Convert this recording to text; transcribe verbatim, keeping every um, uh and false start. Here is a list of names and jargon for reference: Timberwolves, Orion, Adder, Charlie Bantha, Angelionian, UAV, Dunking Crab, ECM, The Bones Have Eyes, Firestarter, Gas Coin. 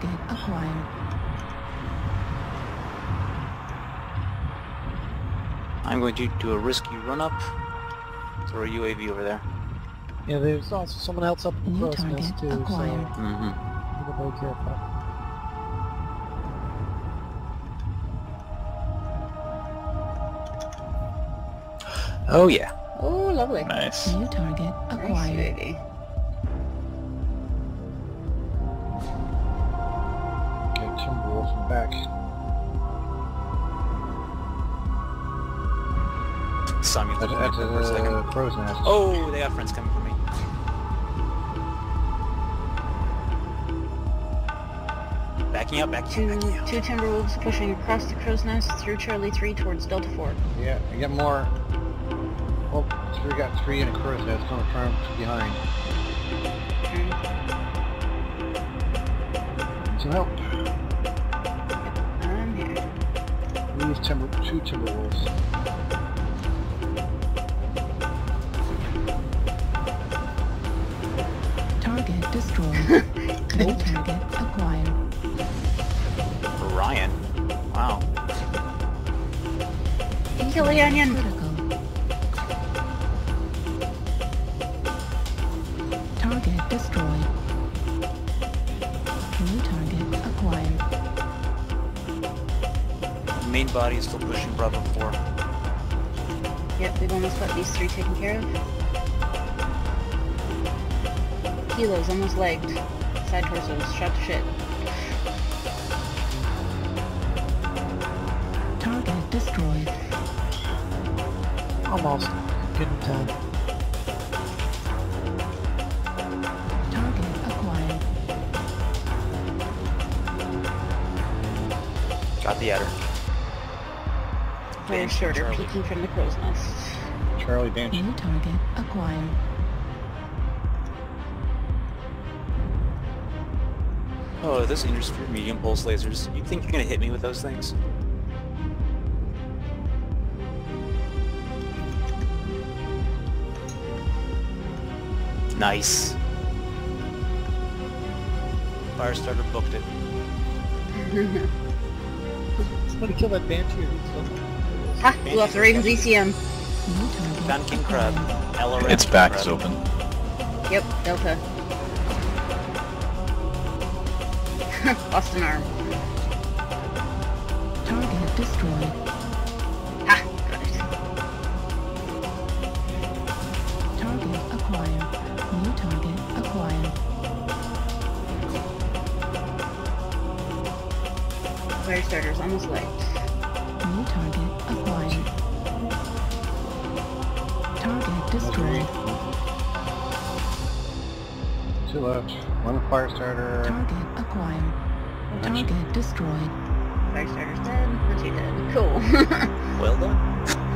Target acquired. I'm going to do a risky run-up. Throw a U A V over there. Yeah, there's also someone else up close to us too, acquired. So... Mm-hmm. Be very careful. Oh yeah. Oh, lovely. Nice. New target acquired. Nice. Okay, Timberwolves are back. Simon, at, at, for uh, a second. Crow's nest. Oh, they got friends coming for me. Backing up, backing up, backing up. Two Timberwolves pushing across the crow's nest through Charlie three towards Delta four. Yeah, I got more. Well, we got three and a crow's nest coming from behind. Need some help. I'm here. We lose timber, two Timberwolves. Target destroyed. No target acquired. Orion. Wow. Angelionian. Target destroyed. New target acquired. Main body is still pushing Bravo four. Yep, we've almost got these three taken care of. Kilo's almost legged. Side torsos shot to shit. Target destroyed. Almost. Couldn't tell. Got the Adder. Fire starter peeking from the crow's nest. Charlie Bantha. New target acquired. Oh, this interests for medium pulse lasers. You think you're gonna hit me with those things? Nice. Firestarter booked it. I'm gonna kill that Banshee. Ha! Blew off the Raven's E C M. Dunking Crab. L R M. Its back is open. Yep, Delta. Lost an arm. Target destroyed. Ha! Got it. Target acquired. New target acquired. Firestarter's almost light. New target acquired. Target destroyed. Two left. One Firestarter. Target acquired. Target destroyed. Firestarter's dead. Richie dead. Cool. Well done.